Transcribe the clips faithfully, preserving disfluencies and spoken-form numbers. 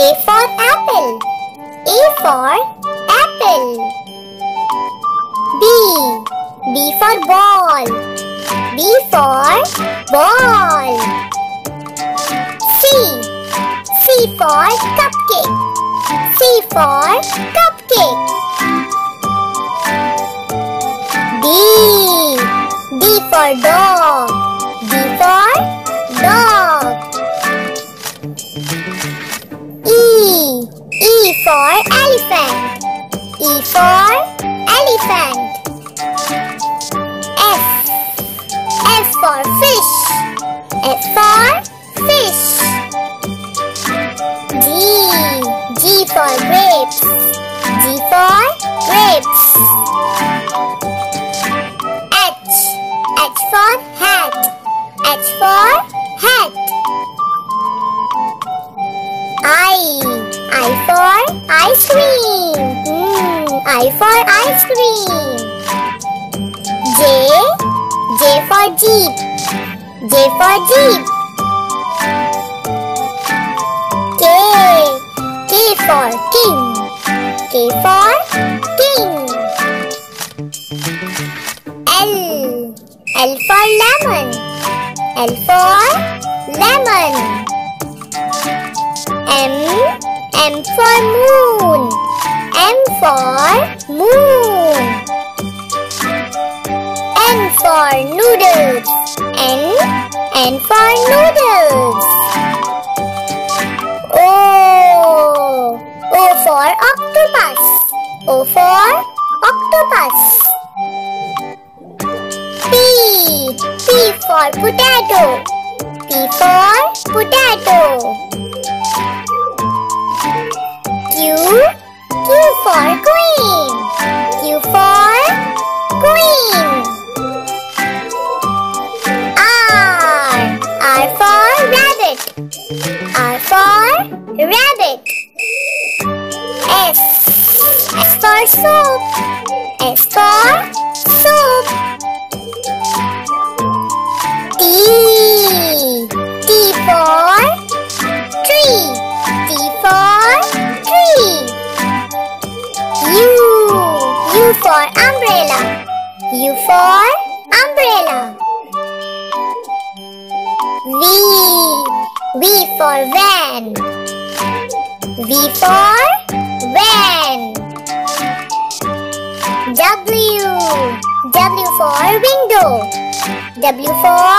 A for apple, A for apple. B, B for ball, B for ball. C, C for cupcake, C for cupcake. D, D for dog, D for dog. E for elephant, E for elephant. F, F for fish, F for fish. G, G for grapes, G for grapes. H, H for hat, H for hat. I, I for ice cream, mm, I for ice cream. J, J for jeep, J for jeep. K, K for king, K for king. L, L for lemon, L for lemon. M, M for moon, M for moon. N for noodles, N, N for noodles. O, O for octopus, O for octopus. P, P for potato, P for potato. Q, Q for queen, Q for queen. R, R for rabbit, R for rabbit. S, S for soap, S for soap. T, T for tree, T for U, U for umbrella, U for umbrella. V, V for van, V for van. W, W for window, W for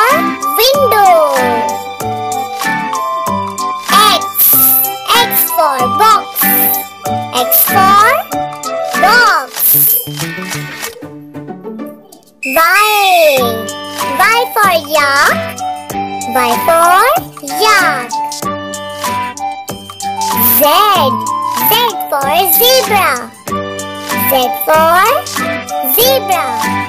window. X, X for box, X for box. Y, Y for yak, Y for yak. Z, Z for zebra, Z for zebra.